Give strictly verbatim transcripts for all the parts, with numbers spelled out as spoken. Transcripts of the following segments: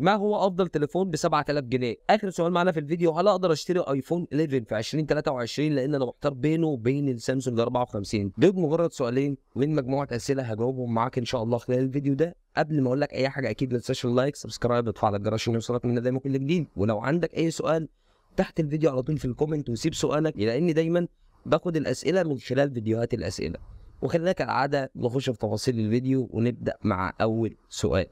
ما هو افضل تليفون ب سبعة آلاف جنيه؟ اخر سؤال معانا في الفيديو، هل اقدر اشتري ايفون إحداشر في ألفين وثلاثة وعشرين لان انا محتار بينه وبين السامسونج أربعة وخمسين؟ دول مجرد سؤالين من مجموعه اسئله هجاوبهم معاك ان شاء الله خلال الفيديو ده. قبل ما اقول لك اي حاجه اكيد ما تنساش اللايك، سبسكرايب، وتفعل الجرس عشان يوصلك منا دايما كل جديد. ولو عندك اي سؤال تحت الفيديو على طول في الكومنت وسيب سؤالك، لان دايما باخد الاسئله من خلال فيديوهات الاسئله. وخلينا كالعاده نخش في تفاصيل الفيديو ونبدا مع اول سؤال.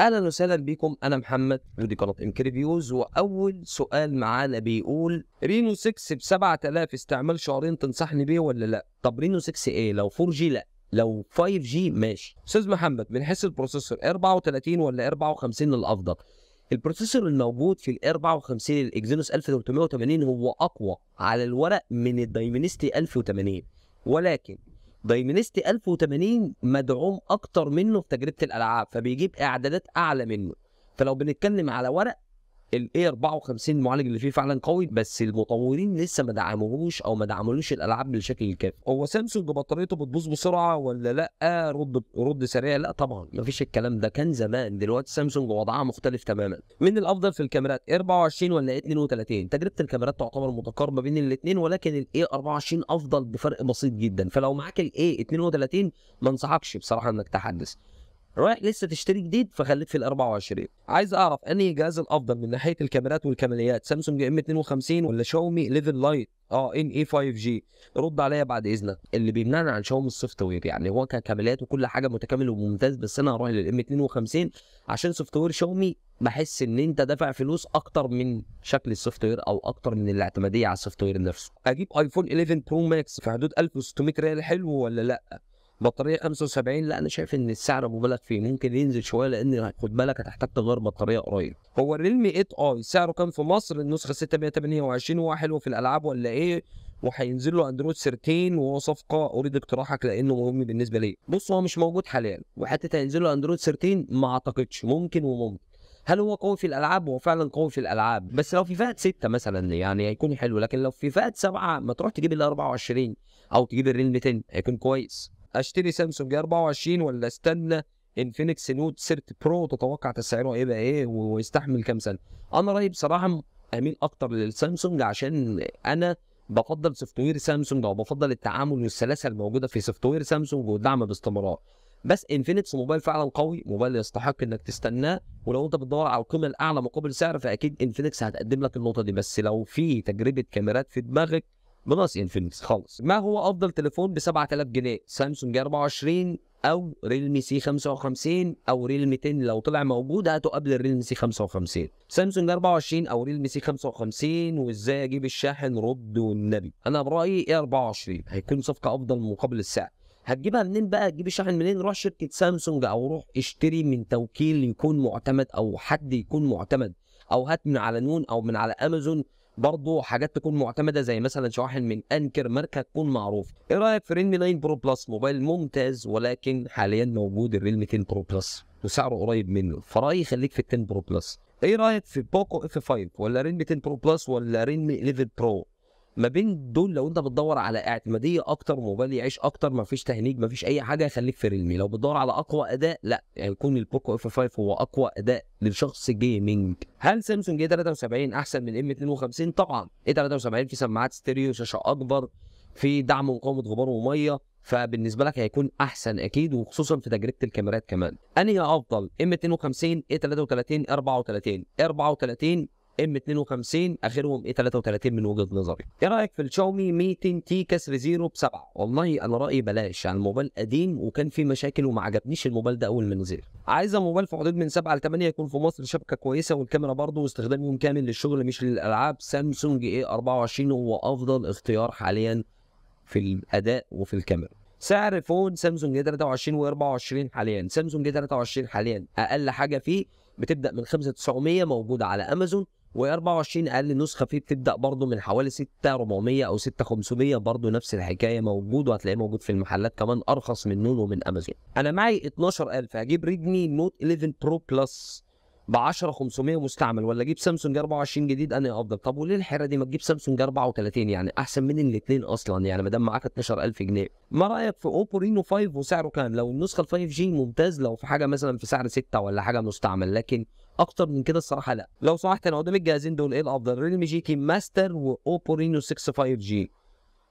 اهلا وسهلا بكم، انا محمد ودي قناه إنك ريفيوز. واول سؤال معانا بيقول رينو ستة ب سبعة آلاف استعمال شهرين تنصحني بيه ولا لا؟ طب رينو ستة ايه؟ لو فور جي لا، لو فايف جي ماشي. استاذ محمد، من حيث البروسيسور أربعة وثلاثين ولا أربعة وخمسين الافضل؟ البروسيسور الموجود في ال أربعة وخمسين الاكزينوس ألف وثلاثمائة وثمانين هو اقوى على الورق من الدايمنستي ألف وثمانين، ولكن دايمنستي ألف وثمانين مدعوم اكتر منه في تجربه الالعاب فبيجيب اعدادات اعلى منه. فلو بنتكلم على ورق ال أربعة وخمسين المعالج اللي فيه فعلا قوي، بس المطورين لسه ما دعموهوش او ما دعمولوش الالعاب بالشكل الكافي. هو سامسونج بطاريته بتبوظ بسرعه ولا لا؟ رد رد سريع، لا طبعا مفيش الكلام ده، كان زمان. دلوقتي سامسونج وضعها مختلف تماما. من الافضل في الكاميرات أربعة وعشرين ولا اثنين وثلاثين؟ تجربه الكاميرات تعتبر متقاربه بين الاثنين، ولكن ال أربعة وعشرين افضل بفرق بسيط جدا. فلو معاك ال اثنين وثلاثين ما انصحكش بصراحه انك تحدث، رايح لسه تشتري جديد فخليك في ال أربعة وعشرين. عايز اعرف انهي جهاز الافضل من ناحيه الكاميرات والكماليات، سامسونج ام اثنين وخمسين ولا شاومي إحداشر لايت اه ان اي خمسة جي؟ رد عليا بعد اذنك. اللي بيمنعنا عن شاومي السوفت وير، يعني هو ككماليات وكل حاجه متكامل وممتاز، بس انا هروح للام اثنين وخمسين عشان سوفت وير شاومي بحس ان انت دافع فلوس اكتر من شكل السوفت وير او اكتر من الاعتماديه على السوفت وير نفسه. اجيب ايفون إحداشر برو ماكس في حدود ألف وستمائة ريال حلو ولا لا؟ بطاريه خمسة وسبعين، لا انا شايف ان السعر مبالغ فيه، ممكن ينزل شويه لان خد بالك هتحتاج تغير بطاريه قريب. هو الريلمي ثمانية آي سعره كام في مصر؟ النسخه ستمائة وثمانية وعشرين هو حلو في الالعاب ولا ايه؟ وهينزل له اندرويد ثلاثة عشر وهو صفقه، اريد اقتراحك لانه مهم بالنسبه لي. بص هو مش موجود حاليا، وحتى هينزل له اندرويد ثلاثة عشر ما اعتقدش، ممكن وممكن. هل هو قوي في الالعاب؟ هو فعلا قوي في الالعاب، بس لو في فئه ستة مثلا يعني هيكون حلو، لكن لو في فئه سبعة ما تروح تجيب ال أربعة وعشرين او تجيب الريلمي عشرة هيكون كويس. اشتري سامسونج أربعة وعشرين ولا استنى انفينكس نوت سيرت برو؟ تتوقع تسعيره هيبقى ايه ويستحمل كام سنه؟ انا رايي بصراحه اميل اكتر للسامسونج، عشان انا بفضل سوفت وير سامسونج او بفضل التعامل والسلاسه الموجوده في سوفت وير سامسونج والدعم باستمرار. بس انفينكس موبايل فعلا قوي، موبايل يستحق انك تستناه، ولو انت بتدور على القيمه الاعلى مقابل سعر فاكيد انفينكس هتقدم لك النقطه دي. بس لو في تجربه كاميرات في دماغك بلاص انفينكس خالص. ما هو افضل تليفون ب سبعة آلاف جنيه؟ سامسونج أربعة وعشرين او ريلمي سي خمسة وخمسين او ريلمي عشرة لو طلع موجود هاته قبل الريلمي سي خمسة وخمسين. سامسونج أربعة وعشرين او ريلمي سي خمسة وخمسين وازاي اجيب الشاحن؟ رد والنبي. انا برايي أربعة وعشرين هيكون صفقه افضل مقابل السعر. هتجيبها منين بقى؟ تجيب الشاحن منين؟ روح شركه سامسونج او روح اشتري من توكيل يكون معتمد او حد يكون معتمد، او هات من على نون او من على امازون برضه حاجات تكون معتمده زي مثلا شواحن من انكر، ماركه تكون معروفه. ايه رايك في ريلمي تسعة برو بلس؟ موبايل ممتاز، ولكن حاليا موجود الريلمي عشرة برو بلس وسعره قريب منه، فرايي خليك في عشرة برو بلس. ايه رايك في بوكو اف خمسة ولا ريلمي عشرة برو بلس ولا ريلمي إحداشر برو؟ ما بين دول لو انت بتدور على اعتماديه اكتر، موبايل يعيش اكتر، ما فيش تهنيج، ما فيش اي حاجه، خليك في ريلمي. لو بتدور على اقوى اداء لا، هيكون يعني البوكو اف خمسة هو اقوى اداء لشخص جيمنج. هل سامسونج إيه ثلاثة وسبعين احسن من ام اثنين وخمسين؟ طبعا إيه ثلاثة وسبعين في سماعات ستيريو، شاشه اكبر، في دعم مقاومه غبار وميه، فبالنسبه لك هيكون احسن اكيد، وخصوصا في تجربه الكاميرات كمان. انهي افضل، ام اثنين وخمسين إيه ثلاثة وثلاثين أربعة وثلاثين؟ أربعة وثلاثين ام اثنين وخمسين اخرهم ايه ثلاثة وثلاثين من وجهه نظري. ايه رايك في الشاومي مي عشرة تي كسر زيرو بسبعة؟ والله انا رايي بلاش، يعني الموبايل قديم وكان فيه مشاكل وما عجبنيش الموبايل ده اول ما نزل. عايزه موبايل في حدود من سبعة ل ثمانية يكون في مصر، شبكه كويسه والكاميرا برضه، واستخدام يوم كامل للشغل مش للالعاب. سامسونج ايه أربعة وعشرين هو افضل اختيار حاليا في الاداء وفي الكاميرا. سعر فون سامسونج ايه ثلاثة وعشرين و أربعة وعشرين حاليا؟ سامسونج ايه ثلاثة وعشرين حاليا اقل حاجه فيه بتبدا من خمسة آلاف وتسعمائة موجوده على امازون، و24 اقل نسخه فيه بتبدا برضه من حوالي ستة آلاف وأربعمائة او ستة آلاف وخمسمائة، برضه نفس الحكايه موجود، وهتلاقيه موجود في المحلات كمان ارخص من نون ومن امازون. انا معي اثناشر ألف هجيب ريدمي نوت إحداشر برو بلس، ب عشرة خمسمية مستعمل ولا اجيب سامسونج أربعة وعشرين جديد انهي افضل؟ طب وليه الحيره دي؟ ما تجيب سامسونج أربعة وتلاتين يعني احسن من الاثنين اصلا، يعني ما دام معاك اتناشر الف جنيه. ما رايك في اوبو رينو خمسة وسعره كام؟ لو النسخه ال فايف جي ممتاز، لو في حاجه مثلا في سعر ستة ولا حاجه مستعمل، لكن اكتر من كده الصراحه لا. لو سمحت انا قدام الجهازين دول ايه الافضل؟ ريلمي جي تي ماستر واوبو رينو ستة فايف جي.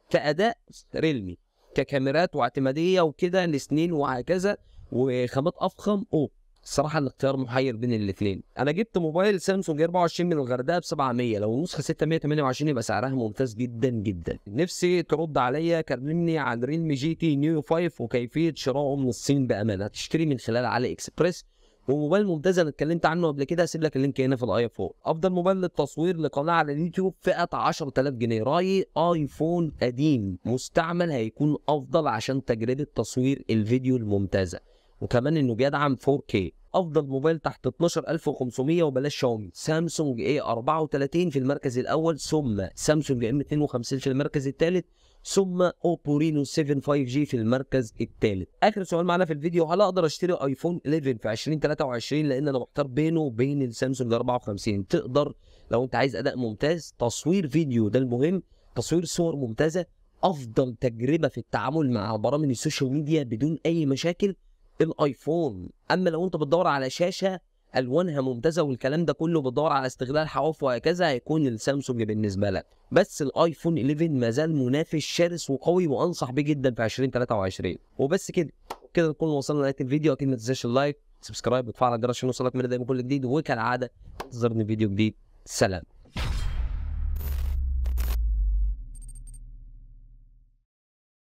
كاداء ريلمي، ككاميرات واعتماديه وكده الاثنين وهكذا، وخامات افخم اوبو. الصراحه الاختيار محير بين الاثنين. انا جبت موبايل سامسونج أربعة وعشرين من الغردقه ب سبعمية، لو النسخه ستمية تمنية وعشرين يبقى سعرها ممتاز جدا جدا. نفسي ترد عليا، كلمني عن ريلمي جي تي نيو خمسة وكيفيه شرائه من الصين. بامانه هتشتري من خلال علي اكسبريس، وموبايل ممتاز انا اتكلمت عنه قبل كده، هسيب لك اللينك هنا في الاي فوق. افضل موبايل للتصوير لقناه على اليوتيوب فئه عشرة آلاف جنيه، رايي ايفون قديم مستعمل هيكون افضل عشان تجربه تصوير الفيديو الممتازه، وكمان انه بيدعم فور كيه. افضل موبايل تحت اتناشر الف وخمسمية وبلاش شاومي، سامسونج ايه اربعة وتلاتين في المركز الاول، ثم سامسونج ام اتنين وخمسين في المركز الثالث، ثم اوبو رينو سبعة فايف جي في المركز الثالث. اخر سؤال معانا في الفيديو، هل اقدر اشتري ايفون إحداشر في الفين وتلاتة وعشرين؟ لان انا محتار بينه وبين السامسونج أربعة وخمسين. تقدر لو انت عايز اداء ممتاز، تصوير فيديو ده المهم، تصوير صور ممتازه، افضل تجربه في التعامل مع برامج السوشيال ميديا بدون اي مشاكل الايفون. اما لو انت بتدور على شاشه الوانها ممتازه والكلام ده كله، بتدور على استغلال حواف وهكذا، هيكون السامسونج بالنسبه لك. بس الايفون إحداشر ما زال منافس شرس وقوي، وانصح بيه جدا في الفين وتلاتة وعشرين. وبس كده كده نكون وصلنا لنهايه الفيديو. اكيد ما تنساش اللايك، سبسكرايب، وتفعل الجرس عشان يوصلك من دايما كل جديد، وكالعاده انتظرني فيديو جديد. سلام.